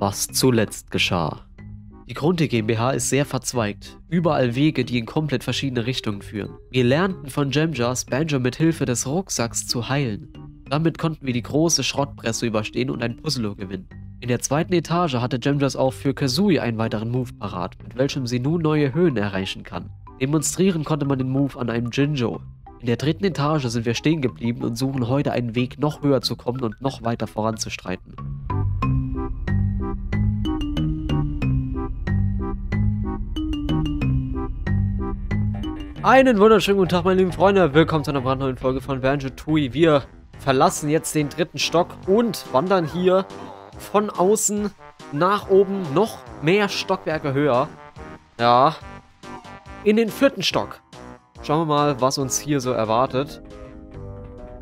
was zuletzt geschah. Die Grunty GmbH ist sehr verzweigt, überall Wege, die in komplett verschiedene Richtungen führen. Wir lernten von Jamjas, Banjo mit Hilfe des Rucksacks zu heilen. Damit konnten wir die große Schrottpresse überstehen und ein Puzzle gewinnen. In der zweiten Etage hatte Jamjas auch für Kazooie einen weiteren Move parat, mit welchem sie nun neue Höhen erreichen kann. Demonstrieren konnte man den Move an einem Jinjo. In der dritten Etage sind wir stehen geblieben und suchen heute einen Weg, noch höher zu kommen und noch weiter voranzustreiten. Einen wunderschönen guten Tag, meine lieben Freunde. Willkommen zu einer brandneuen Folge von Banjo-Tooie. Wir verlassen jetzt den dritten Stock und wandern hier von außen nach oben noch mehr Stockwerke höher. Ja, in den vierten Stock. Schauen wir mal, was uns hier so erwartet.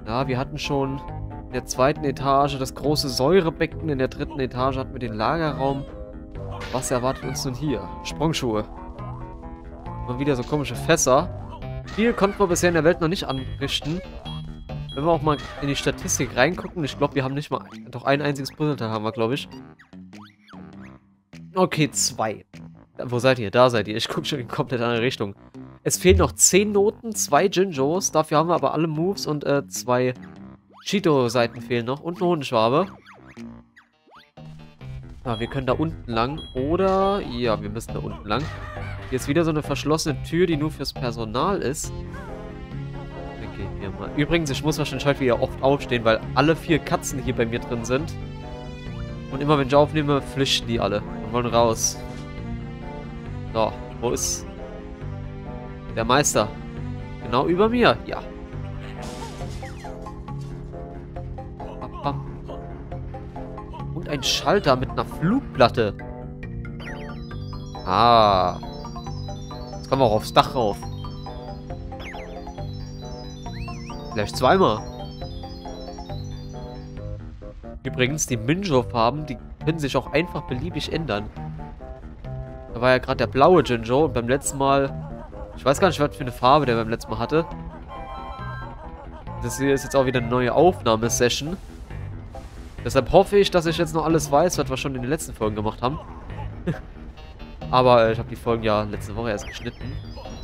Ja, wir hatten schon in der zweiten Etage das große Säurebecken. In der dritten Etage hatten wir den Lagerraum. Was erwartet uns nun hier? Sprungschuhe. Mal wieder so komische Fässer. Viel konnten wir bisher in der Welt noch nicht anrichten. Wenn wir auch mal in die Statistik reingucken. Ich glaube, wir haben nicht mal... Doch ein einziges Puzzleteil haben wir, glaube ich. Okay, zwei. Wo seid ihr? Da seid ihr. Ich gucke schon in komplett andere Richtung. Es fehlen noch 10 Noten, 2 Jinjos. Dafür haben wir aber alle Moves und 2 Cheeto-Seiten fehlen noch. Und eine Hundeschwabe. Ja, wir können da unten lang. Oder... Ja, wir müssen da unten lang. Hier ist wieder so eine verschlossene Tür, die nur fürs Personal ist. Wir gehen hier mal. Übrigens, ich muss wahrscheinlich heute wieder oft aufstehen, weil alle 4 Katzen hier bei mir drin sind. Und immer wenn ich aufnehme, flüchten die alle und wollen raus. So, wo ist der Meister? Genau über mir, ja. Und ein Schalter mit einer Flugplatte. Ah. Kommen wir auch aufs Dach rauf. Vielleicht zweimal. Übrigens, die Minjo-Farben, die können sich auch einfach beliebig ändern. Da war ja gerade der blaue Jinjo und beim letzten Mal... Ich weiß gar nicht, was für eine Farbe der beim letzten Mal hatte. Das hier ist jetzt auch wieder eine neue Aufnahmesession. Deshalb hoffe ich, dass ich jetzt noch alles weiß, was wir schon in den letzten Folgen gemacht haben. Aber ich habe die Folgen ja letzte Woche erst geschnitten.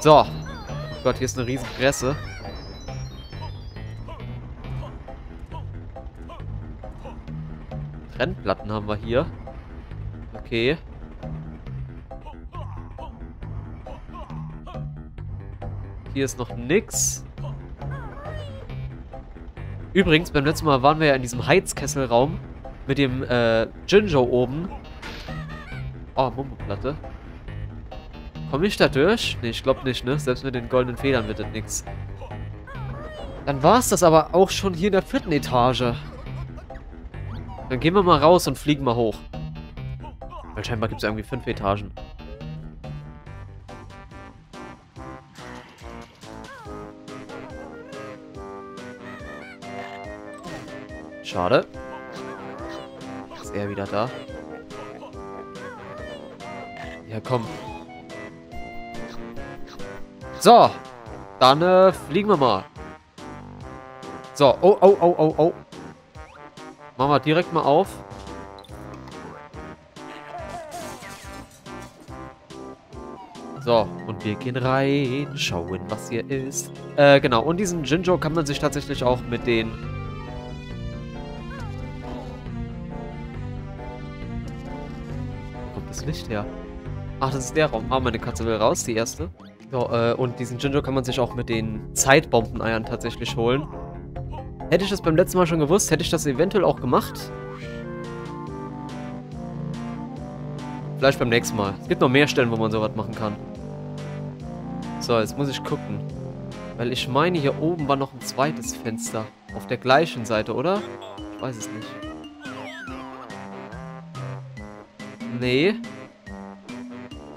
So. Oh Gott, hier ist eine riesen Presse. Trennplatten haben wir hier. Okay. Hier ist noch nix. Übrigens, beim letzten Mal waren wir ja in diesem Heizkesselraum mit dem Jinjo oben. Oh, Mumbo-Platte. Komme ich da durch? Ne, ich glaube nicht, ne? Selbst mit den goldenen Federn wird das nichts. Dann war es das aber auch schon hier in der vierten Etage. Dann gehen wir mal raus und fliegen mal hoch. Weil scheinbar gibt es irgendwie 5 Etagen. Schade. Ist er wieder da? Ja, komm. So. Dann fliegen wir mal. So. Oh, oh, oh, oh, oh. Machen wir direkt mal auf. So. Und wir gehen rein. Schauen, was hier ist. Genau. Und diesen Jinjo kann man sich tatsächlich auch mit den... Wo kommt das Licht her? Ach, das ist der Raum. Ah, meine Katze will raus, die erste. So, und diesen Jinjo kann man sich auch mit den Zeitbombeneiern tatsächlich holen. Hätte ich das beim letzten Mal schon gewusst, hätte ich das eventuell auch gemacht. Vielleicht beim nächsten Mal. Es gibt noch mehr Stellen, wo man sowas machen kann. So, jetzt muss ich gucken. Weil ich meine, hier oben war noch ein zweites Fenster. Auf der gleichen Seite, oder? Ich weiß es nicht. Nee.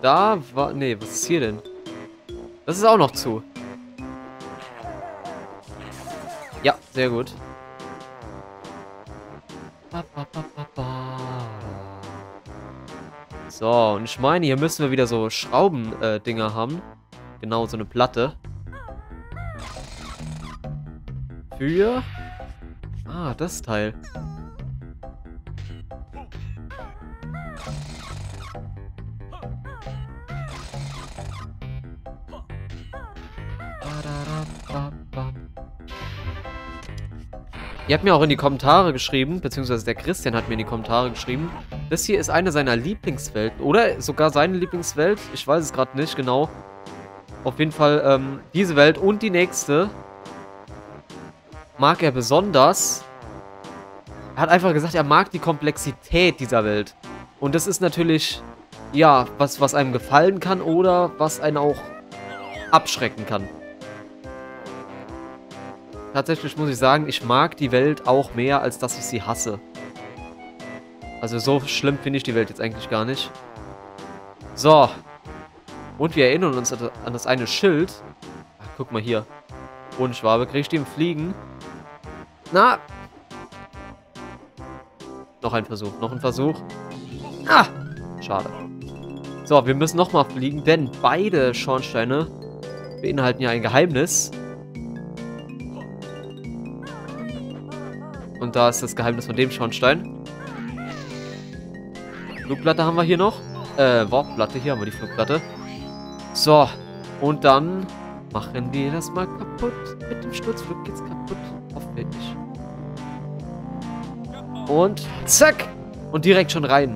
Da war... Nee, was ist hier denn? Das ist auch noch zu. Ja, sehr gut. So, und ich meine, hier müssen wir wieder so Schrauben-Dinger haben. Genau, so eine Platte. Für... Ah, das Teil. Ihr habt mir auch in die Kommentare geschrieben, beziehungsweise der Christian hat mir in die Kommentare geschrieben, das hier ist eine seiner Lieblingswelten, oder sogar seine Lieblingswelt, ich weiß es gerade nicht genau. Auf jeden Fall diese Welt und die nächste mag er besonders. Er hat einfach gesagt, er mag die Komplexität dieser Welt. Und das ist natürlich, ja, was einem gefallen kann oder was einen auch abschrecken kann. Tatsächlich muss ich sagen, ich mag die Welt auch mehr, als dass ich sie hasse. Also so schlimm finde ich die Welt jetzt eigentlich gar nicht. So. Und wir erinnern uns an das eine Schild. Ach, guck mal hier. Ohne Schwabe kriege ich die im Fliegen. Na. Noch ein Versuch, noch ein Versuch. Ah, schade. So, wir müssen nochmal fliegen, denn beide Schornsteine beinhalten ja ein Geheimnis. Und da ist das Geheimnis von dem Schornstein. Flugplatte haben wir hier noch. Warpplatte, hier haben wir die Flugplatte. So, und dann machen wir das mal kaputt. Mit dem Sturzflug geht's kaputt. Hoffentlich. Und zack! Und direkt schon rein.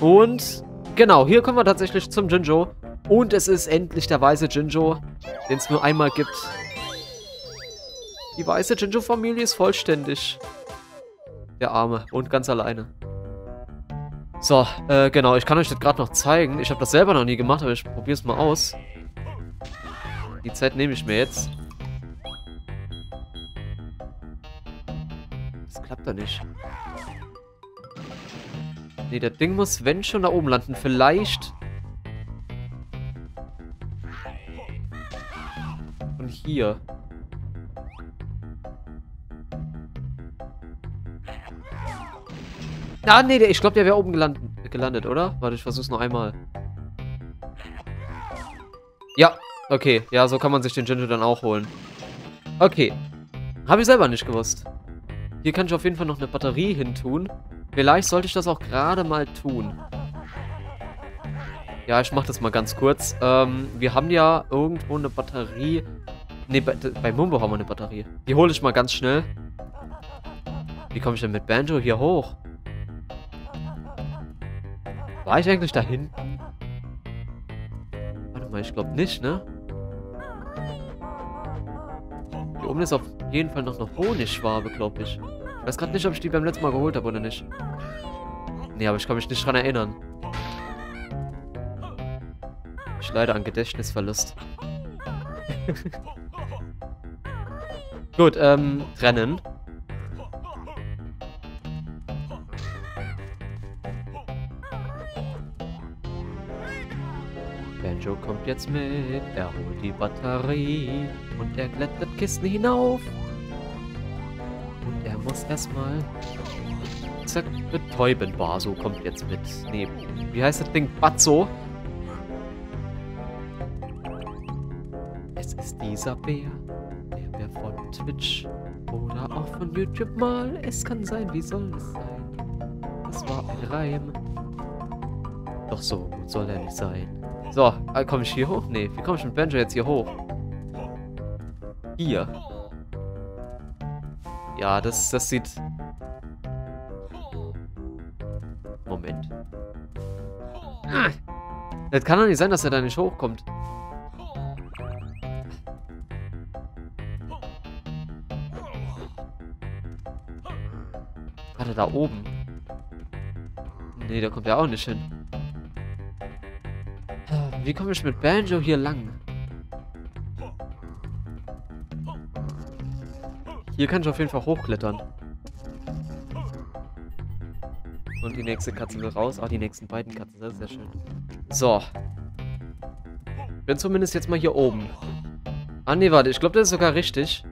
Und genau, hier kommen wir tatsächlich zum Jinjo. Und es ist endlich der weiße Jinjo, den es nur einmal gibt. Die weiße Jinjo-Familie ist vollständig. Der Arme. Und ganz alleine. So, genau. Ich kann euch das gerade noch zeigen. Ich habe das selber noch nie gemacht, aber ich probiere es mal aus. Die Zeit nehme ich mir jetzt. Das klappt doch nicht. Nee, das Ding muss, wenn schon, da oben landen. Vielleicht... Von hier... Ah, nee, ich glaube, der wäre oben gelandet, oder? Warte, ich versuch's noch einmal. Ja, okay. Ja, so kann man sich den Jinjo dann auch holen. Okay. Habe ich selber nicht gewusst. Hier kann ich auf jeden Fall noch eine Batterie hin tun. Vielleicht sollte ich das auch gerade mal tun. Ja, ich mache das mal ganz kurz. Wir haben ja irgendwo eine Batterie. Ne, bei Mumbo haben wir eine Batterie. Die hole ich mal ganz schnell. Wie komme ich denn mit Banjo hier hoch? War ich eigentlich da hinten? Warte mal, ich glaube nicht, ne? Hier oben ist auf jeden Fall noch eine Honigschwabe, glaube ich. Ich weiß gerade nicht, ob ich die beim letzten Mal geholt habe oder nicht. Ne, aber ich kann mich nicht dran erinnern. Ich leide an Gedächtnisverlust. Gut, rennen. Banjo kommt jetzt mit, er holt die Batterie und er klettert Kisten hinauf. Und er muss erstmal zack betäuben. BATZO kommt jetzt mit. Nee, wie heißt das Ding? BATZO? Es ist dieser Bär, der Bär von Twitch oder auch von YouTube mal. Es kann sein, wie soll es sein? Das war ein Reim. Doch so gut soll er nicht sein. So, komme ich hier hoch? Nee, wie komme ich mit Banjo jetzt hier hoch? Hier. Ja, das sieht... Moment. Das kann doch nicht sein, dass er da nicht hochkommt. Warte, da oben. Nee, da kommt er auch nicht hin. Wie komme ich mit Banjo hier lang? Hier kann ich auf jeden Fall hochklettern. Und die nächste Katze will raus. Ah, die nächsten beiden Katzen. Das ist sehr schön. So. Bin zumindest jetzt mal hier oben. Ah, nee, warte. Ich glaube, das ist sogar richtig.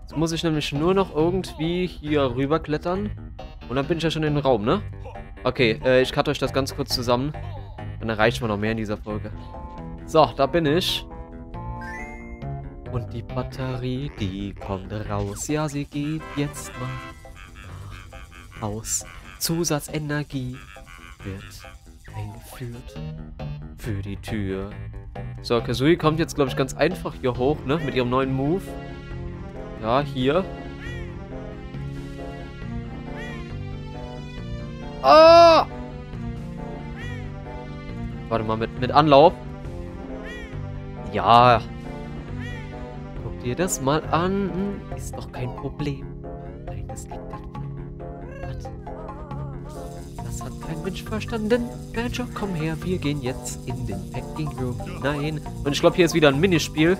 Jetzt muss ich nämlich nur noch irgendwie hier rüber klettern. Und dann bin ich ja schon in den Raum, ne? Okay, ich cutte euch das ganz kurz zusammen. Dann erreichen wir noch mehr in dieser Folge. So, da bin ich. Und die Batterie, die kommt raus. Ja, sie geht jetzt mal aus. Zusatzenergie. wird eingeführt für die Tür. So, Kazooie kommt jetzt, glaube ich, ganz einfach hier hoch, ne? Mit ihrem neuen Move. Ja, hier. Ah! Warte mal, mit Anlauf. Ja. Guck dir das mal an. Ist doch kein Problem. Nein, das geht nicht. Was? Das hat kein Mensch verstanden. Banjo, komm her, wir gehen jetzt in den Packing Room hinein. Und ich glaube, hier ist wieder ein Minispiel.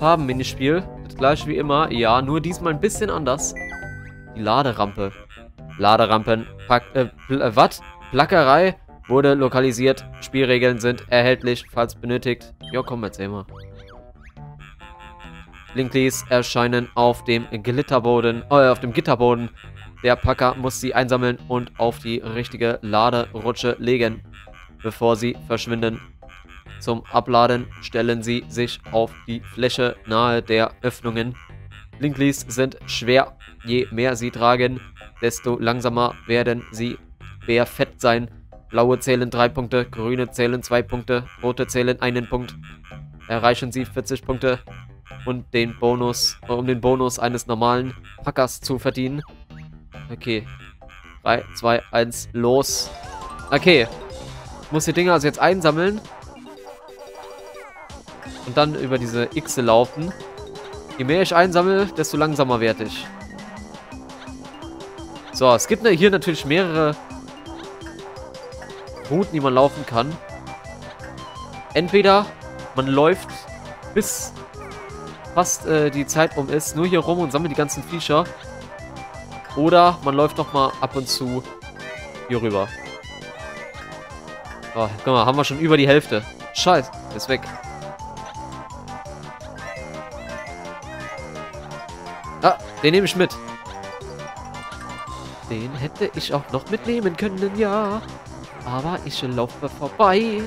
Farben-Minispiel. Das gleiche wie immer. Ja, nur diesmal ein bisschen anders. Die Laderampe. Laderampen. Was? Plackerei wurde lokalisiert. Spielregeln sind erhältlich, falls benötigt. Jo, komm, erzähl mal. Linklies erscheinen auf dem Glitterboden, auf dem Gitterboden. Der Packer muss sie einsammeln und auf die richtige Laderutsche legen, bevor sie verschwinden. Zum Abladen stellen sie sich auf die Fläche nahe der Öffnungen. Linklies sind schwer. Je mehr sie tragen, desto langsamer werden sie. Wer fett sein? Blaue zählen 3 Punkte, grüne zählen 2 Punkte, rote zählen 1 Punkt. Erreichen sie 40 Punkte. Und den Bonus, um den Bonus eines normalen Packers zu verdienen. Okay. 3, 2, 1, los. Okay. Ich muss die Dinger also jetzt einsammeln. Und dann über diese Xe laufen. Je mehr ich einsammle, desto langsamer werde ich. So, es gibt hier natürlich mehrere Routen, die man laufen kann. Entweder man läuft bis fast die Zeit um ist, nur hier rum und sammelt die ganzen Viecher. Oder man läuft noch mal ab und zu hier rüber. Oh, guck mal, haben wir schon über die Hälfte. Scheiße, ist weg. Ah, den nehme ich mit. Den hätte ich auch noch mitnehmen können, ja. Aber ich laufe vorbei.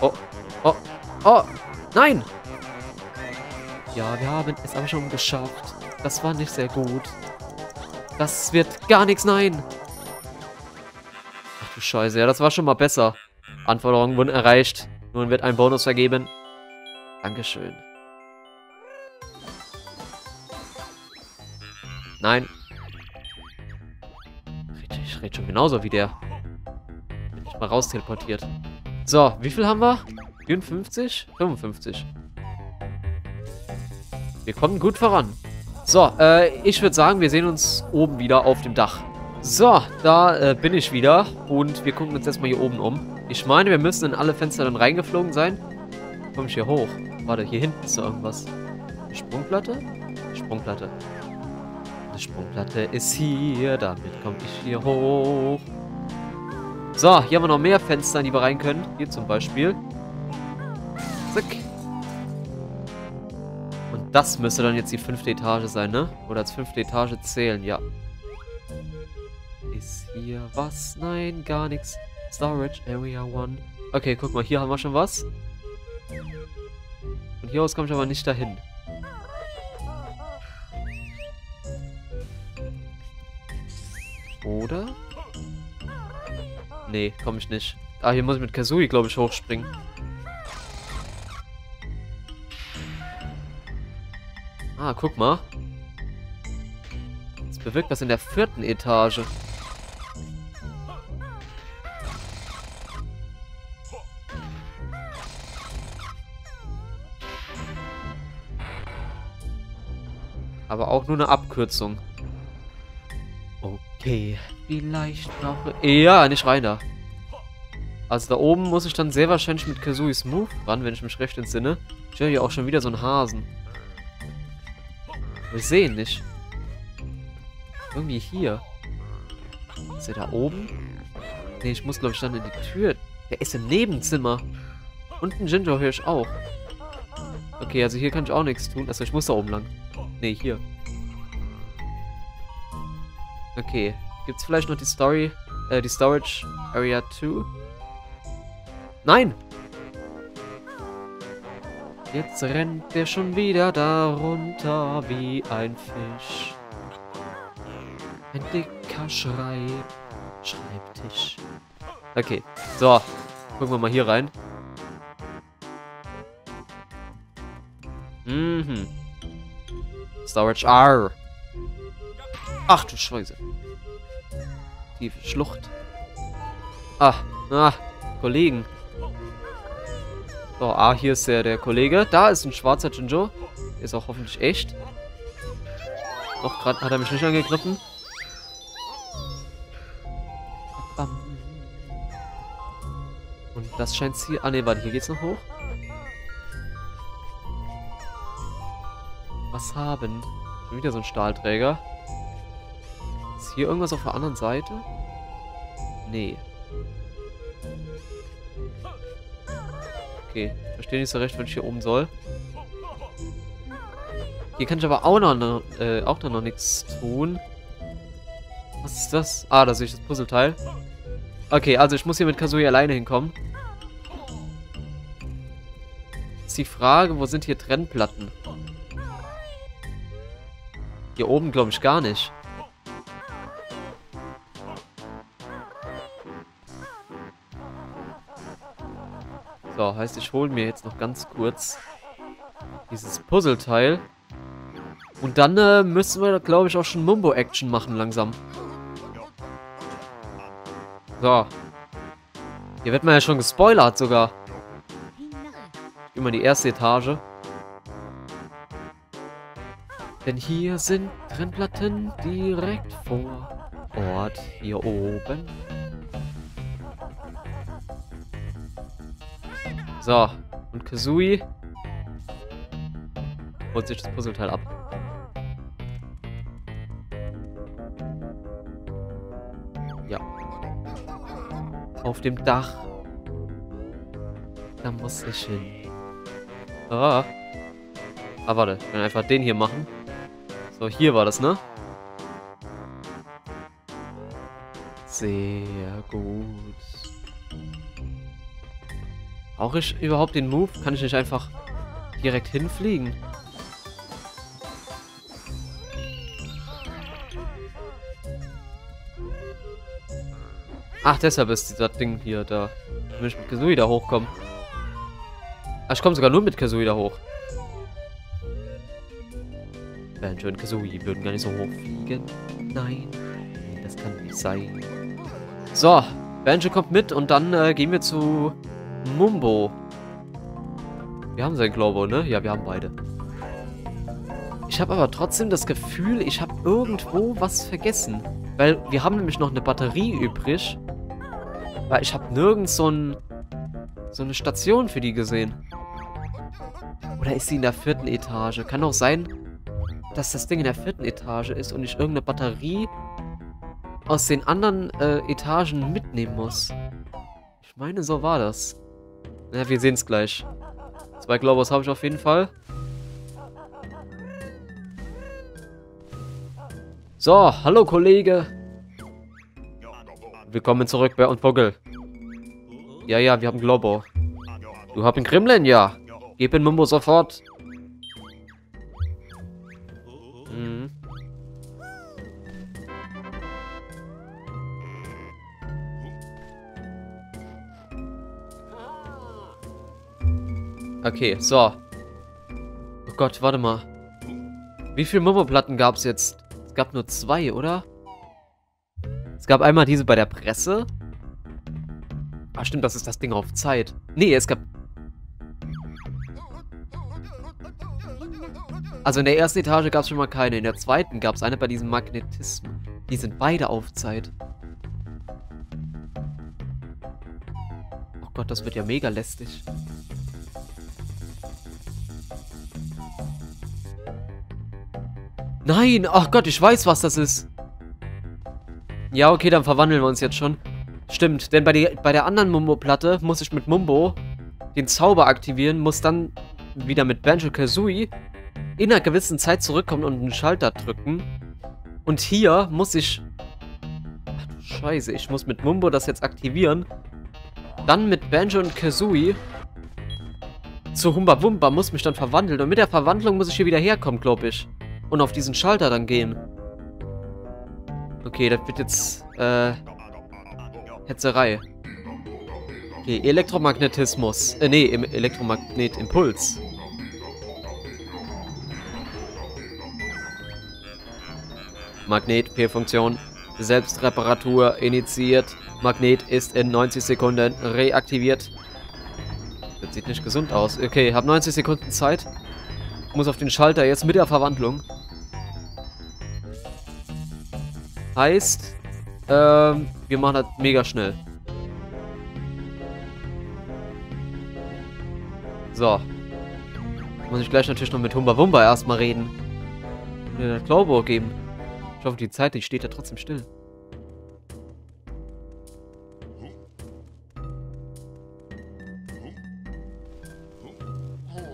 Oh, oh, oh, nein! Ja, wir haben es aber schon geschafft. Das war nicht sehr gut. Das wird gar nichts, nein! Ach du Scheiße, ja, das war schon mal besser. Anforderungen wurden erreicht. Nun wird ein Bonus vergeben. Dankeschön. Nein. Ich rede schon genauso wie der. Bin ich mal raus teleportiert. So, wie viel haben wir? 54? 55. Wir kommen gut voran. So, ich würde sagen, wir sehen uns oben wieder auf dem Dach. So, da bin ich wieder. Und wir gucken uns erstmal hier oben um. Ich meine, wir müssen in alle Fenster dann reingeflogen sein. Komme ich hier hoch? Warte, hier hinten ist da irgendwas. Eine Sprungplatte? Sprungplatte. Die Sprungplatte ist hier. Damit komme ich hier hoch. So, hier haben wir noch mehr Fenster, in die wir rein können. Hier zum Beispiel. Zack. Das müsste dann jetzt die 5. Etage sein, ne? Oder als 5. Etage zählen, ja. Ist hier was? Nein, gar nichts. Storage Area 1. Okay, guck mal, hier haben wir schon was. Von hier aus komme ich aber nicht dahin. Oder? Nee, komme ich nicht. Ah, hier muss ich mit Kazooie, glaube ich, hochspringen. Ah, guck mal. Das bewirkt was in der 4. Etage. Aber auch nur eine Abkürzung. Okay. Vielleicht noch... Ja, nicht rein da. Also da oben muss ich dann sehr wahrscheinlich mit Kazooies Move ran, wenn ich mich recht entsinne. Ich höre hier auch schon wieder so einen Hasen. Ich sehe ihn nicht. Irgendwie hier. Ist er da oben? Ne, ich muss, glaube ich, dann in die Tür. Der ist im Nebenzimmer. Und ein Jinjo höre ich auch. Okay, also hier kann ich auch nichts tun. Achso, ich muss da oben lang. Ne, hier. Okay. Gibt's vielleicht noch die Story? Die Storage Area 2? Nein! Jetzt rennt der schon wieder darunter wie ein Fisch. Ein dicker Schrei. Schreibt Okay, so. Gucken wir mal hier rein. Mhm. Storage R. Ach du Scheiße. Tiefe Schlucht. Kollegen. So, hier ist der Kollege. Da ist ein schwarzer Jinjo. Ist auch hoffentlich echt. Doch, gerade hat er mich nicht angegriffen. Und das scheint Ziel. Ah, ne, warte, hier geht's noch hoch. Was haben? Schon wieder so ein Stahlträger. Ist hier irgendwas auf der anderen Seite? Nee. Okay, verstehe nicht so recht, wenn ich hier oben soll. Hier kann ich aber auch noch nichts tun. Was ist das? Ah, da sehe ich das Puzzleteil. Okay, also ich muss hier mit Kazooie alleine hinkommen. Ist die Frage, wo sind hier Trennplatten? Hier oben glaube ich gar nicht. So, heißt, ich hole mir jetzt noch ganz kurz dieses Puzzleteil. Und dann müssen wir, glaube ich, auch schon Mumbo-Action machen langsam. So. Hier wird man ja schon gespoilert sogar. Immer die erste Etage. Denn hier sind Trennplatten direkt vor Ort hier oben. So, und Kazooie holt sich das Puzzleteil ab. Ja. Auf dem Dach. Da muss ich hin. Warte, ich kann einfach den hier machen. So, hier war das, ne? Sehr gut. Brauche ich überhaupt den Move? Kann ich nicht einfach direkt hinfliegen? Ach, deshalb ist dieser Ding hier da. Ich will mit Kazooie da hochkommen. Ach, ich komme sogar nur mit Kazooie da hoch. Banjo und Kazooie würden gar nicht so hochfliegen. Nein, das kann nicht sein. So, Banjo kommt mit und dann gehen wir zu Mumbo. Wir haben sein Globo, ne? Ja, wir haben beide. Ich habe aber trotzdem das Gefühl, ich habe irgendwo was vergessen. Weil wir haben nämlich noch eine Batterie übrig. Weil ich habe nirgends so eine Station für die gesehen. Oder ist sie in der vierten Etage? Kann auch sein, dass das Ding in der vierten Etage ist und ich irgendeine Batterie aus den anderen Etagen mitnehmen muss. Ich meine, so war das. Naja, wir sehen es gleich. 2 Globos habe ich auf jeden Fall. So, hallo Kollege. Willkommen zurück bei und Vogel. Ja, wir haben Globo. Du hast einen Kremlin, ja. Gib den Mumbo sofort. Okay, so. Oh Gott, warte mal. Wie viele Mumbo-Platten gab es jetzt? Es gab nur 2, oder? Es gab einmal diese bei der Presse. Ah, stimmt, das ist das Ding auf Zeit. Nee, es gab... Also in der ersten Etage gab es schon mal keine. In der zweiten gab es eine bei diesem Magnetismus. Die sind beide auf Zeit. Oh Gott, das wird ja mega lästig. Nein! Ach Gott, ich weiß, was das ist. Ja, okay, dann verwandeln wir uns jetzt schon. Stimmt, denn bei der anderen Mumbo-Platte muss ich mit Mumbo den Zauber aktivieren, muss dann wieder mit Banjo-Kazooie in einer gewissen Zeit zurückkommen und einen Schalter drücken. Und hier muss ich... Ach du Scheiße, ich muss mit Mumbo das jetzt aktivieren. Dann mit Banjo und Kazooie zu Humba Wumba, muss mich dann verwandeln. Und mit der Verwandlung muss ich hier wieder herkommen, glaube ich. Und auf diesen Schalter dann gehen. Okay, das wird jetzt Hetzerei. Okay, Elektromagnetismus. Im Elektromagnetimpuls. Magnet-P-Funktion. Selbstreparatur initiiert. Magnet ist in 90 Sekunden reaktiviert. Das sieht nicht gesund aus. Okay, hab 90 Sekunden Zeit. Muss auf den Schalter jetzt mit der Verwandlung. Heißt, wir machen das mega schnell. So. Muss ich gleich natürlich noch mit Humba Wumba erstmal reden. Und mir das Globo geben. Ich hoffe, die Zeit, die steht ja trotzdem still.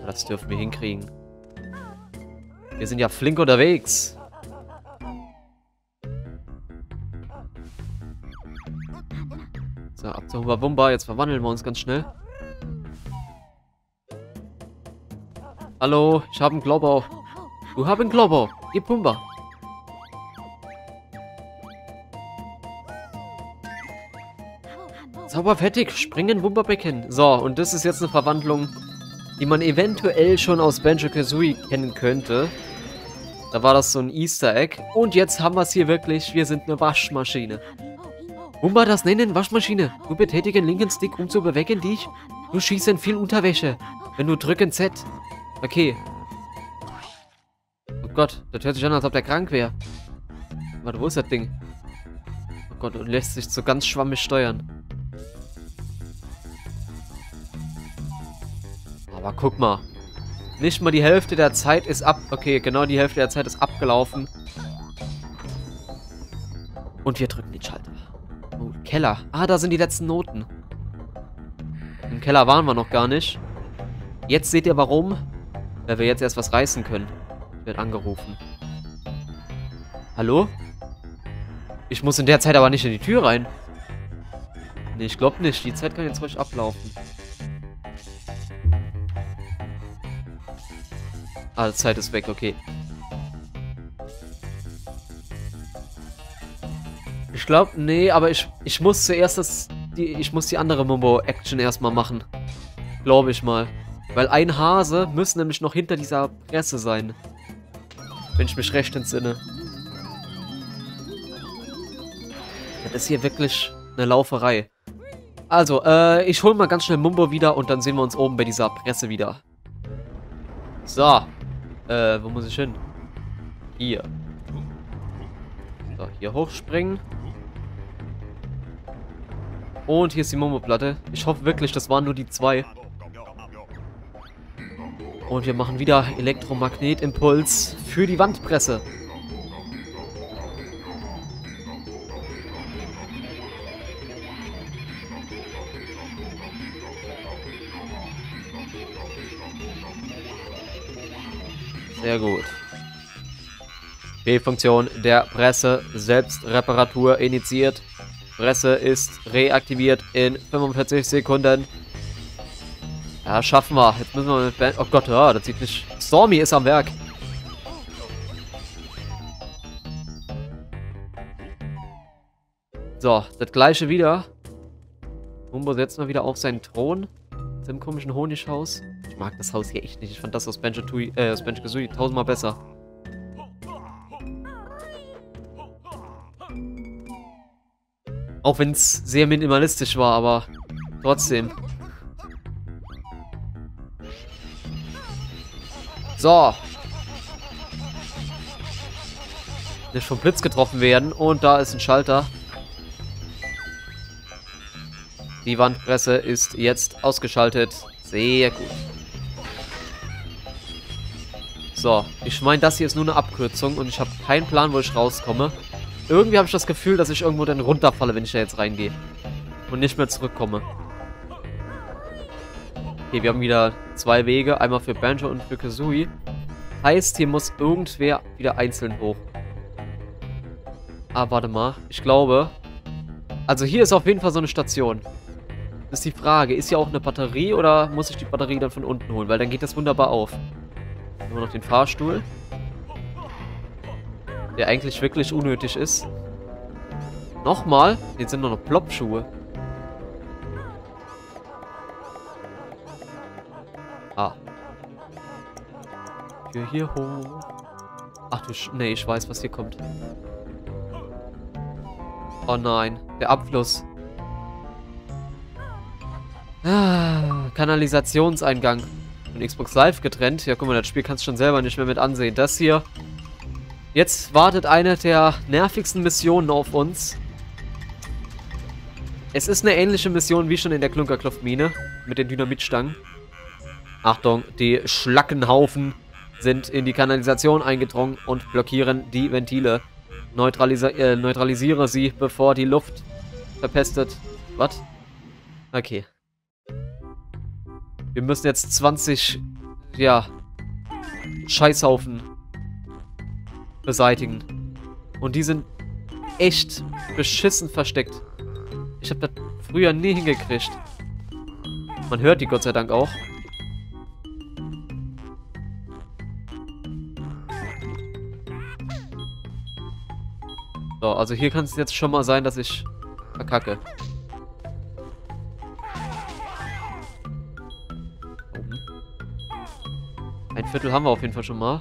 Das dürfen wir hinkriegen. Wir sind ja flink unterwegs. So, ab zu Humba Wumba. Jetzt verwandeln wir uns ganz schnell. Hallo, ich habe einen Globo. Du hast einen Globo. Gib Humba. Sauber fertig. Springen Wumba-Becken. So, und das ist jetzt eine Verwandlung, die man eventuell schon aus Banjo-Kazooie kennen könnte. Da war das so ein Easter Egg. Und jetzt haben wir es hier wirklich. Wir sind eine Waschmaschine. Wumba, das nennen Waschmaschine. Du betätigst den linken Stick, um zu bewecken dich. Du schießt in viel Unterwäsche. Wenn du drücken Z. Okay. Oh Gott, das hört sich an, als ob der krank wäre. Warte, wo ist das Ding? Oh Gott, und lässt sich so ganz schwammig steuern. Aber guck mal. Nicht mal die Hälfte der Zeit ist ab... Okay, genau die Hälfte der Zeit ist abgelaufen. Und wir drücken den Schalter. Oh, Keller. Ah, da sind die letzten Noten. Im Keller waren wir noch gar nicht. Jetzt seht ihr warum. Weil wir jetzt erst was reißen können. Ich werde angerufen. Hallo? Ich muss in der Zeit aber nicht in die Tür rein. Nee, ich glaube nicht. Die Zeit kann jetzt ruhig ablaufen. Ah, die Zeit ist weg, okay. Ich glaube, nee, aber ich muss zuerst die andere Mumbo-Action erstmal machen. Glaube ich mal. Weil ein Hase müssen nämlich noch hinter dieser Presse sein. Wenn ich mich recht entsinne. Das ist hier wirklich eine Lauferei. Also, ich hole mal ganz schnell Mumbo wieder und dann sehen wir uns oben bei dieser Presse wieder. So. Wo muss ich hin? Hier. So, hier hochspringen. Und hier ist die Mumbo-Platte. Ich hoffe wirklich, das waren nur die zwei. Und wir machen wieder Elektromagnetimpuls für die Wandpresse. Sehr gut. B-Funktion der Presse. Selbstreparatur initiiert. Presse ist reaktiviert in 45 Sekunden. Ja, schaffen wir. Jetzt müssen wir mit Band... Oh Gott, ja, das sieht nicht... Stormy ist am Werk. So, das gleiche wieder. Mumbo setzt mal wieder auf seinen Thron. Mit dem komischen Honighaus. Ich mag das Haus hier echt nicht. Ich fand das aus Banjo-Tooie, aus Banjo-Kazooie tausendmal besser. Auch wenn es sehr minimalistisch war, aber trotzdem. So. Nicht vom Blitz getroffen werden. Und da ist ein Schalter. Die Wandpresse ist jetzt ausgeschaltet. Sehr gut. So, ich meine, das hier ist nur eine Abkürzung und ich habe keinen Plan, wo ich rauskomme. Irgendwie habe ich das Gefühl, dass ich irgendwo dann runterfalle, wenn ich da jetzt reingehe. Und nicht mehr zurückkomme. Okay, wir haben wieder zwei Wege. Einmal für Banjo und für Kazooie. Heißt, hier muss irgendwer wieder einzeln hoch. Ah, warte mal. Ich glaube... Also hier ist auf jeden Fall so eine Station. Das ist die Frage. Ist hier auch eine Batterie oder muss ich die Batterie dann von unten holen? Weil dann geht das wunderbar auf. Nur noch den Fahrstuhl. Der eigentlich wirklich unnötig ist. Nochmal. Jetzt sind nur noch Plopschuhe. Ah. Tür hier hoch. Ach du nee, ich weiß, was hier kommt. Oh nein, der Abfluss. Ah, Kanalisationseingang. Und Xbox Live getrennt. Ja, guck mal, das Spiel kannst du schon selber nicht mehr mit ansehen. Das hier. Jetzt wartet eine der nervigsten Missionen auf uns. Es ist eine ähnliche Mission wie schon in der Klunkerkluft-Mine mit den Dynamitstangen. Achtung, die Schlackenhaufen sind in die Kanalisation eingedrungen und blockieren die Ventile. Neutralisiere sie, bevor die Luft verpestet. Was? Okay. Wir müssen jetzt 20, ja, Scheißhaufen beseitigen. Und die sind echt beschissen versteckt. Ich habe das früher nie hingekriegt. Man hört die Gott sei Dank auch. So, also hier kann es jetzt schon mal sein, dass ich verkacke. Ein Viertel haben wir auf jeden Fall schon mal.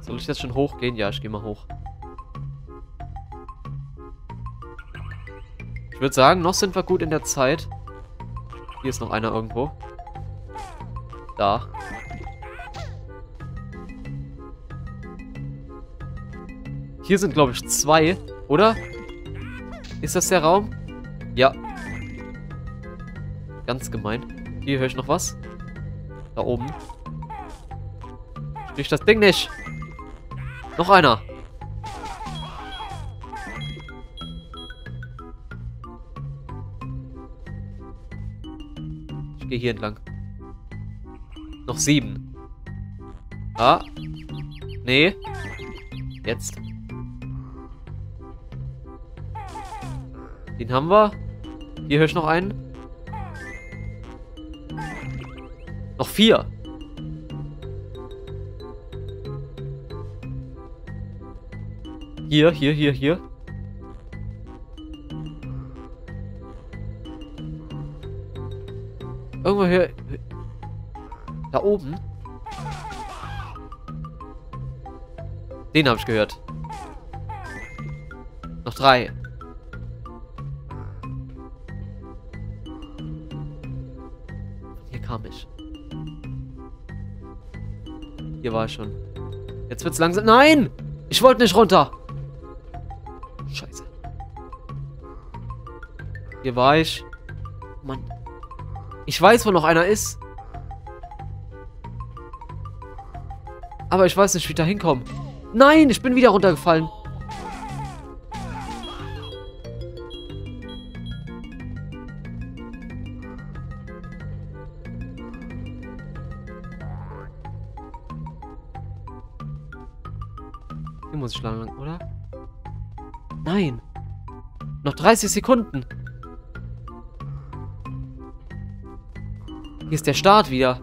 Soll ich jetzt schon hochgehen? Ja, ich gehe mal hoch. Ich würde sagen, noch sind wir gut in der Zeit. Hier ist noch einer irgendwo. Da. Hier sind, glaube ich, zwei, oder? Ist das der Raum? Ja. Ganz gemein. Hier höre ich noch was. Da oben. Ich kriege das Ding nicht. Noch einer. Ich gehe hier entlang. Noch 7. Ah. Nee. Jetzt. Den haben wir. Hier höre ich noch einen. Noch 4. Hier, hier, hier, hier. Irgendwo hier. Da oben. Den habe ich gehört. Noch 3. Hier kam ich. Hier war ich schon. Jetzt wird's langsam. Nein! Ich wollte nicht runter! Scheiße. Hier war ich. Mann. Ich weiß, wo noch einer ist. Aber ich weiß nicht, wie ich da hinkomme. Nein, ich bin wieder runtergefallen. Hier muss ich lang, oder? Nein. Noch 30 Sekunden. Hier ist der Start wieder.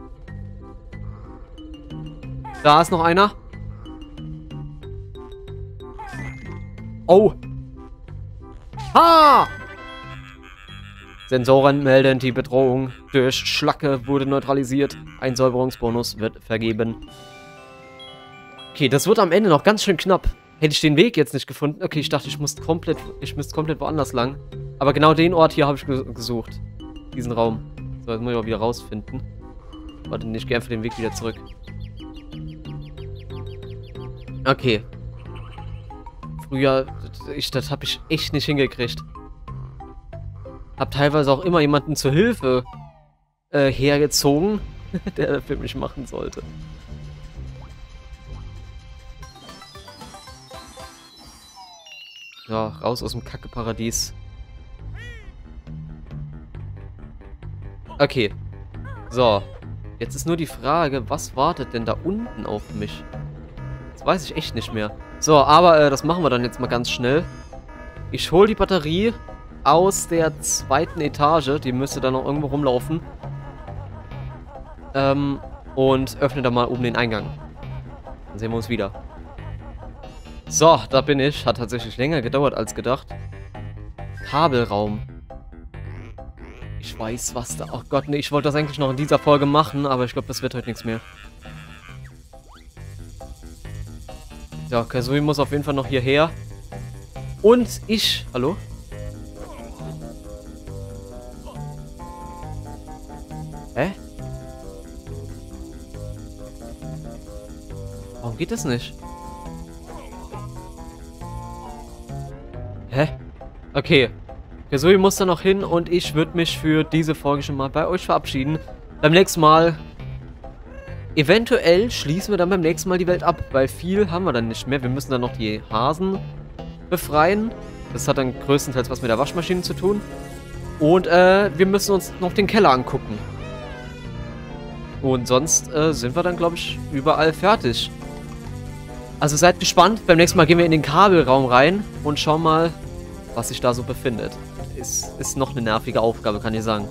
Da ist noch einer. Oh. Ha! Sensoren melden die Bedrohung. Durch Schlacke wurde neutralisiert. Ein Säuberungsbonus wird vergeben. Okay, das wird am Ende noch ganz schön knapp. Hätte ich den Weg jetzt nicht gefunden. Okay, ich dachte, ich müsste komplett woanders lang. Aber genau den Ort hier habe ich gesucht. Diesen Raum. So, jetzt muss ich auch wieder rausfinden. Warte, ich gehe einfach den Weg wieder zurück. Okay. Früher, das habe ich echt nicht hingekriegt. Hab teilweise auch immer jemanden zur Hilfe hergezogen, der das für mich machen sollte. Ja, raus aus dem Kackeparadies. Okay. So. Jetzt ist nur die Frage, was wartet denn da unten auf mich? Das weiß ich echt nicht mehr. So, aber das machen wir dann jetzt mal ganz schnell. Ich hole die Batterie aus der 2. Etage. Die müsste dann noch irgendwo rumlaufen. Und öffne da mal oben den Eingang. Dann sehen wir uns wieder. So, da bin ich. Hat tatsächlich länger gedauert als gedacht. Kabelraum. Ich weiß, was da... Oh Gott, nee, ich wollte das eigentlich noch in dieser Folge machen, aber ich glaube, das wird heute nichts mehr. Ja, Kazooie muss auf jeden Fall noch hierher. Und ich... Hallo? Hä? Warum geht das nicht? Hä? Okay. Kazooie muss da noch hin und ich würde mich für diese Folge schon mal bei euch verabschieden. Beim nächsten Mal... Eventuell schließen wir dann beim nächsten Mal die Welt ab, weil viel haben wir dann nicht mehr. Wir müssen dann noch die Hasen befreien. Das hat dann größtenteils was mit der Waschmaschine zu tun. Und wir müssen uns noch den Keller angucken. Und sonst sind wir dann, glaube ich, überall fertig. Also seid gespannt. Beim nächsten Mal gehen wir in den Kabelraum rein und schauen mal, was sich da so befindet. Ist noch eine nervige Aufgabe, kann ich sagen.